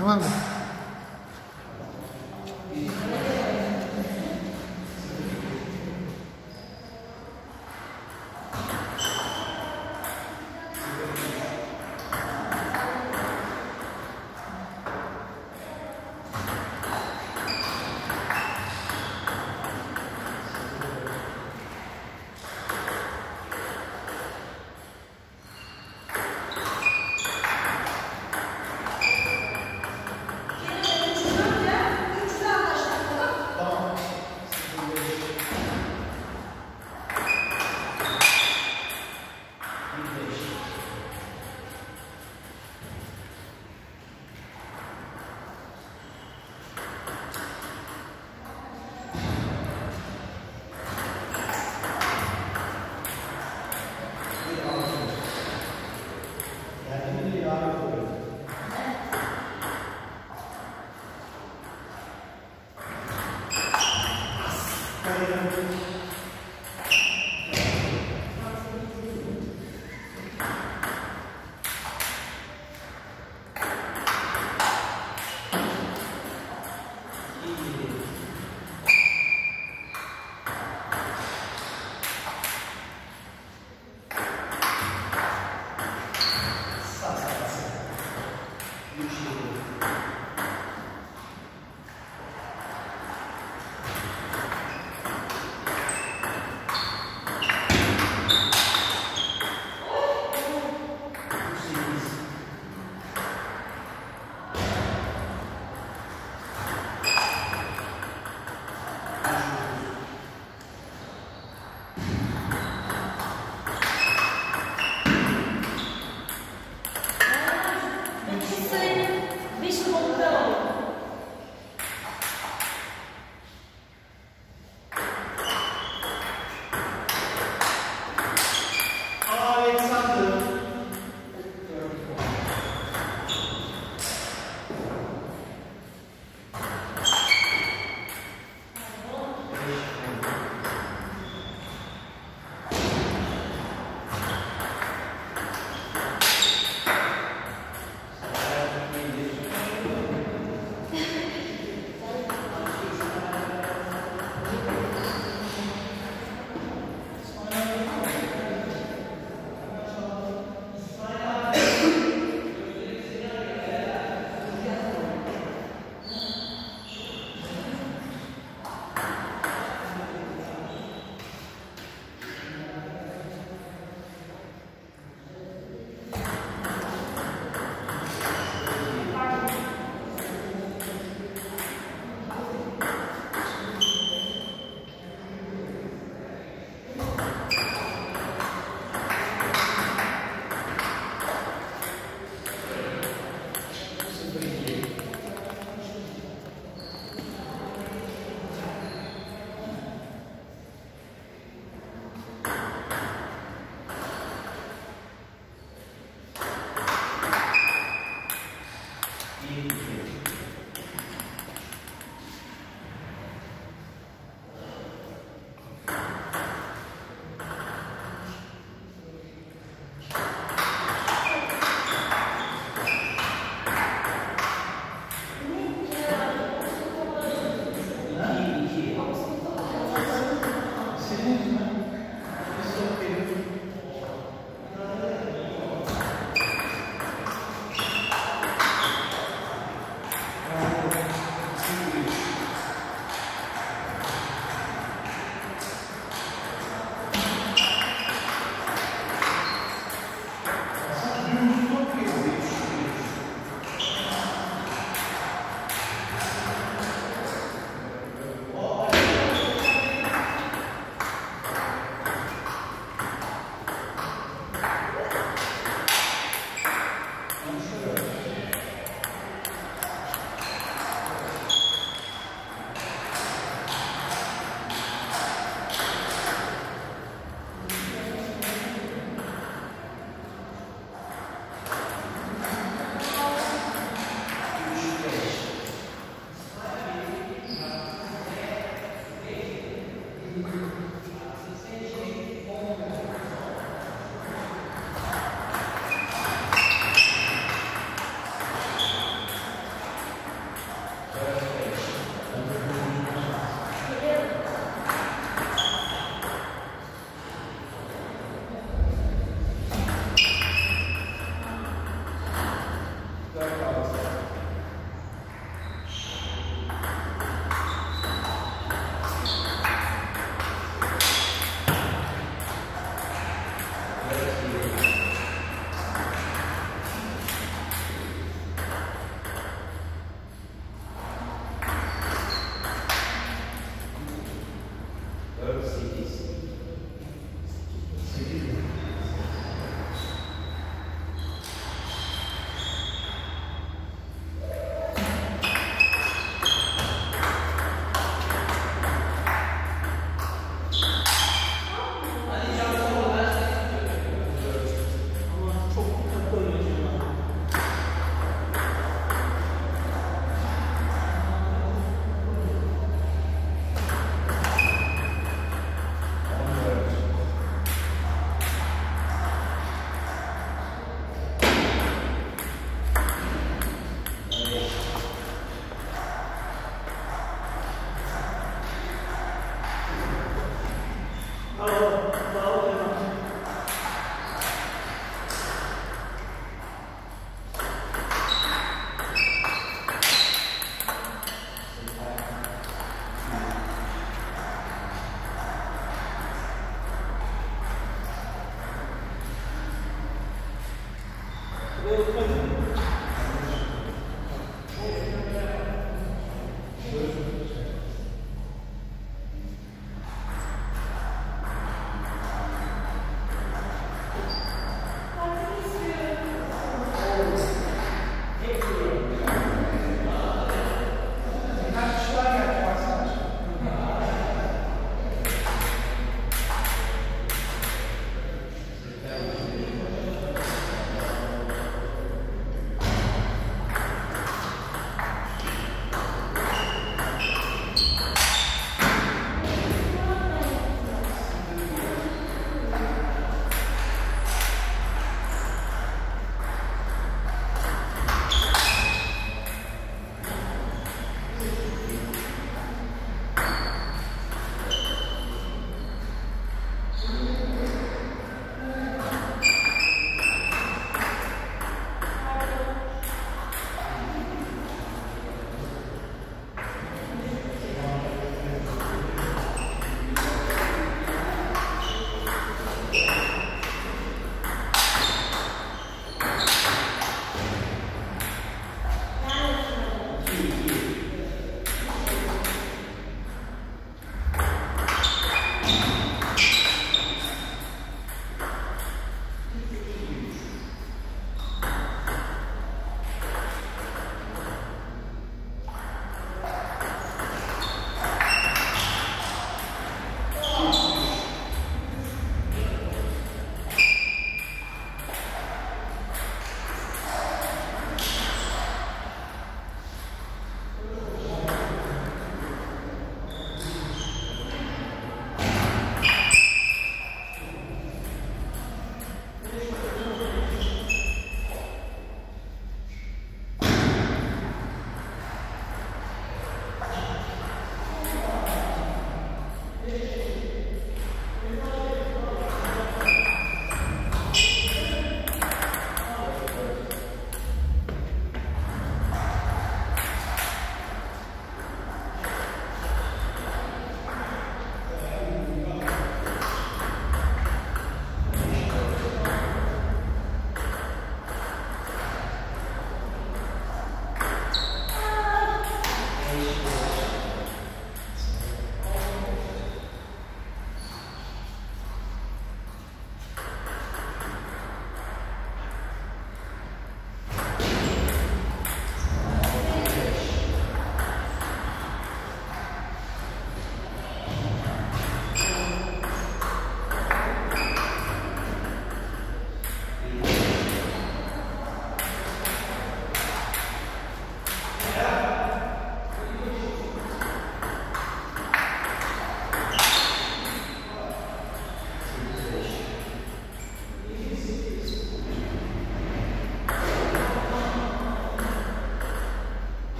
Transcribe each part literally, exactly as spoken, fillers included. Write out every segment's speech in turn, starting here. No mames.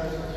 gracias.